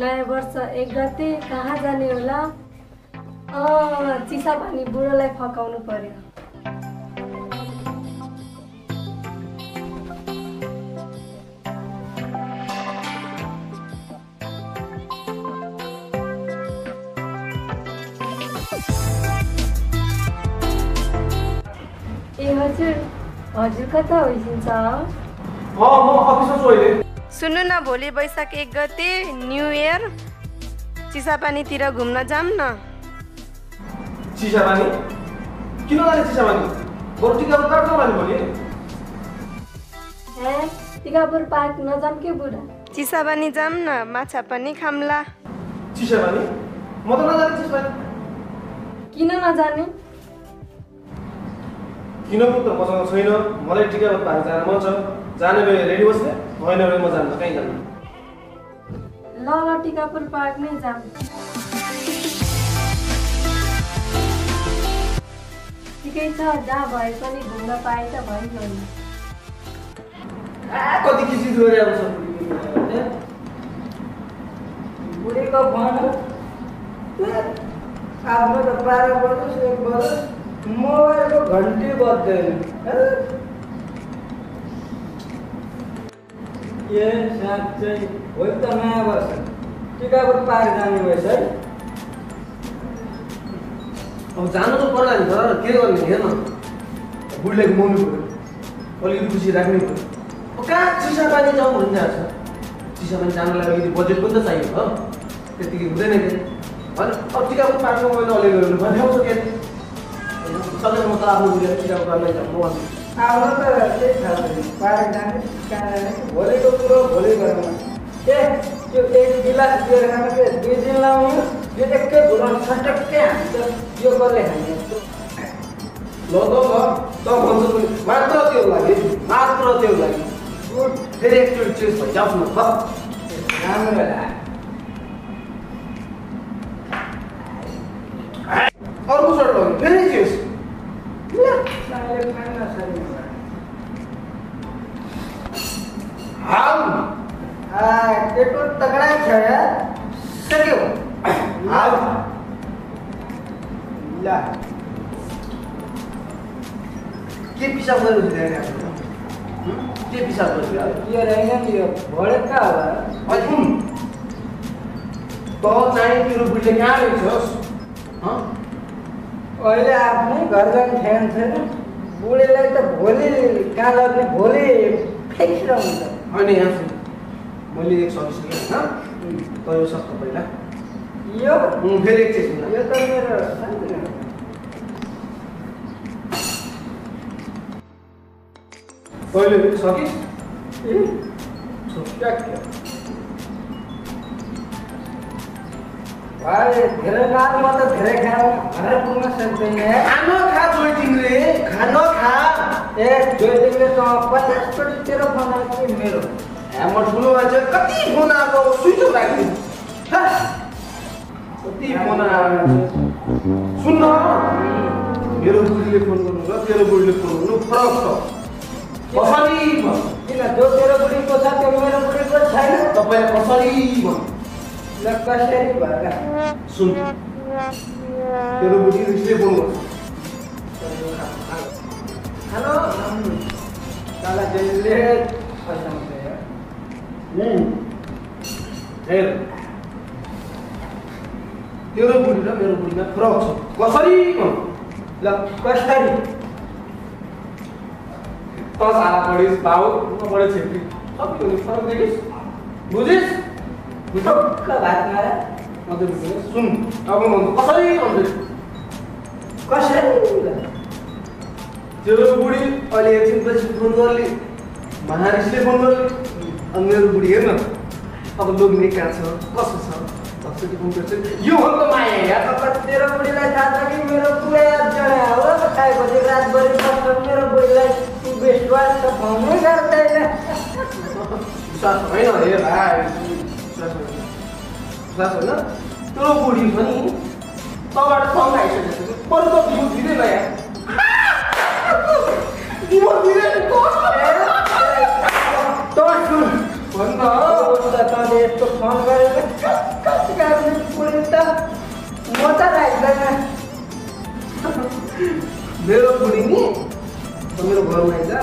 नया वर्ष एक गते कहाँ जाने होला? चिसा पानी बुढोलाई फकाउनु पर्यो। ए हजुर, हजुर कता होइन्छ? म अफिसमा छु अहिले। सुन्नु न, भोलि बैशाख 1 गते न्यू इयर चिसापानी तिर घुम्न जाम न। चिसापानी? किन जाने चिसापानी? बरु टिकापुर पार्क नजाने भने? हे, टिकापुर पार्क नजाम के बुढा? चिसापानी जाम न, माछा पनि खामला। चिसापानी? म त नजाने चिसापानी। किन नजाने? किन पनि त मसँग छैन। मलाई टिकापुर पार्क जान मन छ। जाने भए रेडी बस्ने, होइन भने म जान्न कहीँ जान्न। ल ल, टिकापुर पार्क नै जाम। ठिकै छ, जहाँ भए पनि घुम्न पाए त भयो नि। कति किसिम गरे अब सबै बुढेको भन आफ्नो त 12 वर्ष 1 वर्ष मोबाइलको घन्टी बज्दैन। ये साँच्चै हो त नयाँ वर्ष टिकापुर पार्क जाने भएछ है। अब जानु त पर्ला नि, तर के गर्ने हेर्न। बुढीलाई घुमाउनु पऱ्यो, अलिकति खुसी राख्नु पऱ्यो। कहाँ चिसापानी जाउँ भन्ने छ? चिसापानी जानलाई अलिकति बजेट पनि त चाहियो हो, त्यतिकै हुँदैन के? अब टिकापुर पार्कमा मैले अलि गर्नु पर्ने हो के? सधैँ म त आफ्नो बुढीलाई टिकापुर पार्कलाई जाउँ भन्छु। आउन त त्यही थाहा छैन, पार्क जाने कहाँ जाने, भोलिको कुरो भोलि गरौँ। ए त्यो एक गिलास बियर खानु के 2 दिन लाउनु, यो एकै भुलाउनु छटक्कै हान्छ। यो कसले खाने? ल त ल त भन्छ पनि मात्र त्यो लागि, मात्र त्यो लागि फेरि एकचोटि चेन्ज भइजाउँ न। राम्रो होला। अर्को सर्ट लगाउनु फेरि चेन्ज। तगड़ा है सक्यो। ला के पिसा गर्नु दिदैन आफ्नो। के पिसा गर्छ यो रहेन नि, यो भडका होला। अनि त चाहिँ तिम्रो बुढीले कहाँ रहेछस्? ह, अहिले आफ्नै घर जान ठान छैन। बुढीलाई त भोलि कहाँ लग्ने, भोलि फ्याकिरहन्छ। अनि यहाँ मैले एक सकिसकेँ होइन, तर यो सक्छ पहिला यो फेरि एकचोटि हुँदा यो त मेरो तैँले सकिस् ए सक्यो। अरे धेरै नाल म त धेरै खाऊ भनेर पुग्न सक्दैन। खानु खा जोइ तिमीले, खानु खा। ए जोइ तिमीले त 50 चोटि तेरो फोन आएको मेरो। म ठुलो मान्छे, कति फोन आएको सुइचो राखिदिनु। कति फोन आएको सुन्न। मेरो बुढीले फोन गर्नु र तेरो बुढीले फोन गर्नु फरक छ। कसरी किन जो तेरो बुढीको छ त्यो मेरो बुढीको छैन? तपाईँले कसरी भन्नु? ल कसरी भएका सुन, तेरो बुढीले रिसले फोन गर्छ। हेलो काला जैले फसाउँछ। हेर तेरो बुढी र मेरो बुढीमा फरक छ। कसरी? ल कसरी? त साला पढिस् बाबु, म बढे छेत्री, सबैले फरक देखिस्, बुझिस्? बुझक्क भातमा म त बुझेँ। सुन अब म कसरी भन्दै कसरी। तेरो बुढी अहिले एकछिनपछि फोन गर्ली, महारिसले फोन गर्ली। अब मेरो बुढी हेर्न अब लोग्ने कहाँ छ, कसो छ, कसरी फोन गर्छ। यो हो त माया यार। तेरो बुढीलाई थाहा छ कि मेरो पुरा जना हो, खाएपछि रातभरि बस्छ। मेरो बुढीलाई विश्वास त पाउनै गर्दैन। विश्वास होइन हे भाइ, विश्वास होइन, विश्वास होइन। तेरो बुढी पनि तबाट सँग आइसकेको पर त बिउ दिँदैन यार। बिउ दिँदैन कसो? तँ सुन भन्दा हो त तँले यस्तो फोन गरेर मेरो बुढी नि मेरो घरमा आइदा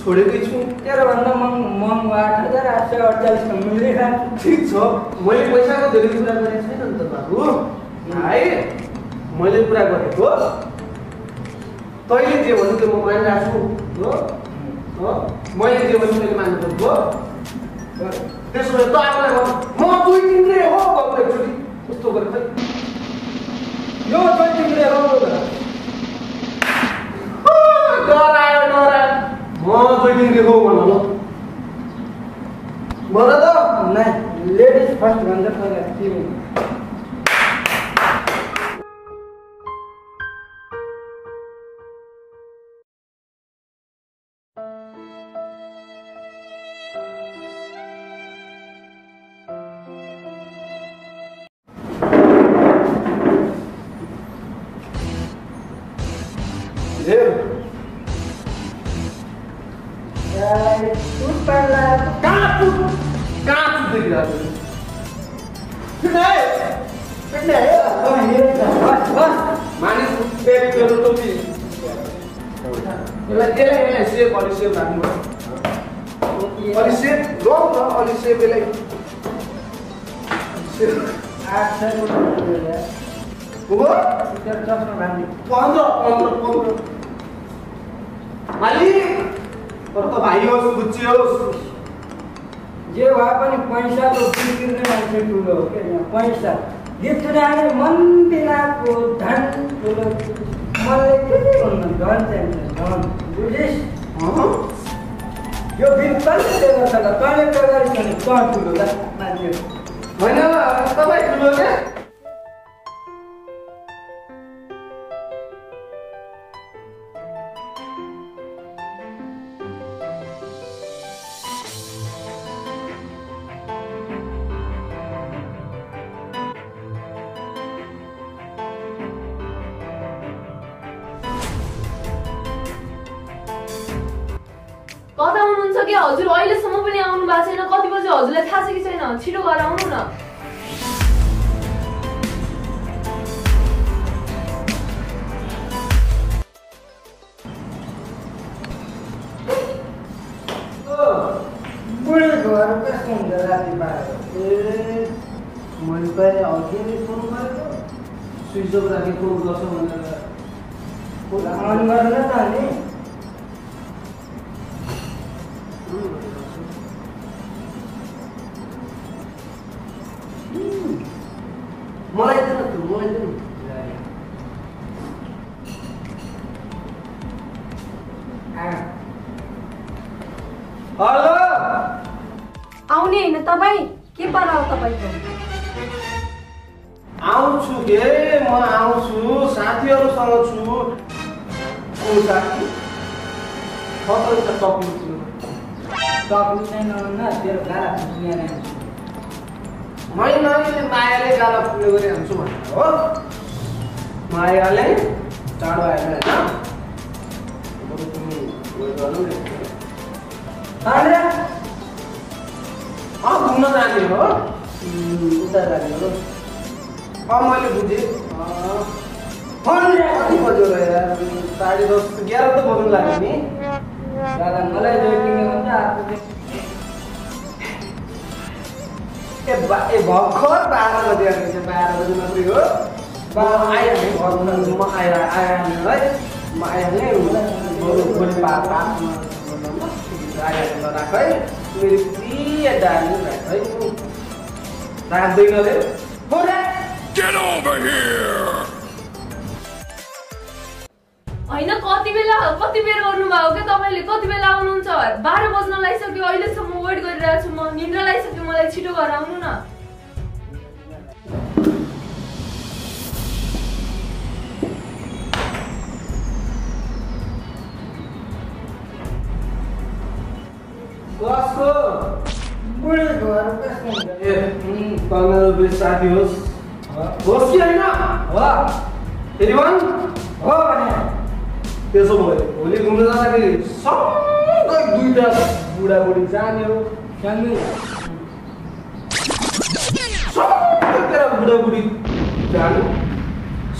छोडेकै छु तेरो भन्दा मम 8848 सम्म मिलेगा ठीक छ मैले पैसाको धेरै कुरा गरे छैन नि त बाबु भाइ मैले कुरा गरेको तैले जे भन्नु त्यो म मानिराछु हो हो मैले जे भन्नु त्यो मान्नु पर्छ त्यसो त आफुलाई म दुई दिन रे हो बाबु एकचोटी कस्तो गरे खै यो दुई दिन रे हो लेडीज फर्स्ट बंद कर Panel will start yours. Boski hai na? Wow. Everyone? Wow. Teso boy. Only ghumne jana ke liye. Sab ek duita buda budi jaane ho. Kya nahi? Sab ek tera buda budi jaane.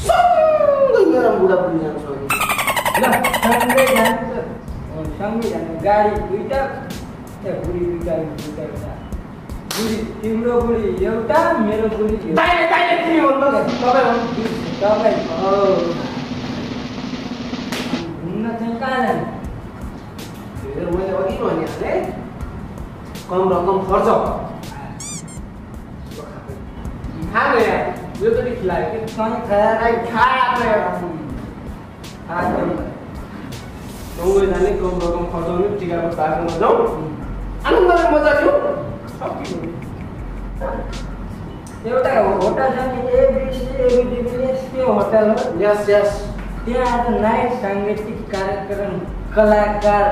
Sab ek tera buda budi jaane. Na, sangre jaane. Aur sangre jaane. Gari duita. Tera budi duita duita. Timro Guri, Yota, Miro Guri, Yota, hotel. Yes, yes. There are the nice scientific character and Kalakar,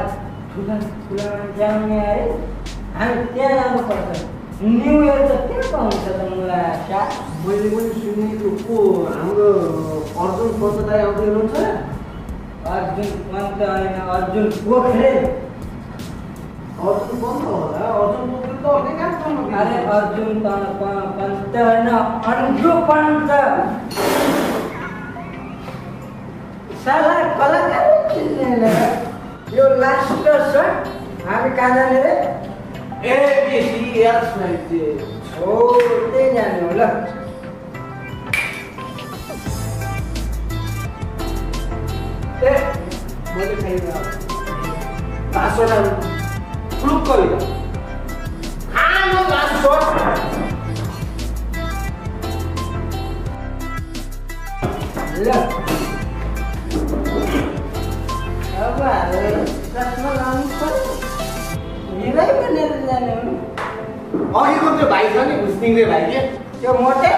and there are the person. New Year's a people, when you need to go, I'm going for the day of the road. Arjun, one time, Arjun, work here. Arjun, one time, अरे अर्जुन पंत ना अंजू पंत साला कलाकार ले यो last shot हम काला ले A B C S में से छोड़ते जाने वाला ते बोले खाएगा पासोड़ा क्लूप करेगा last shot. Left. That's not answer. You like it? Oh, you got the bike on it. Boosting the bike. Your motor.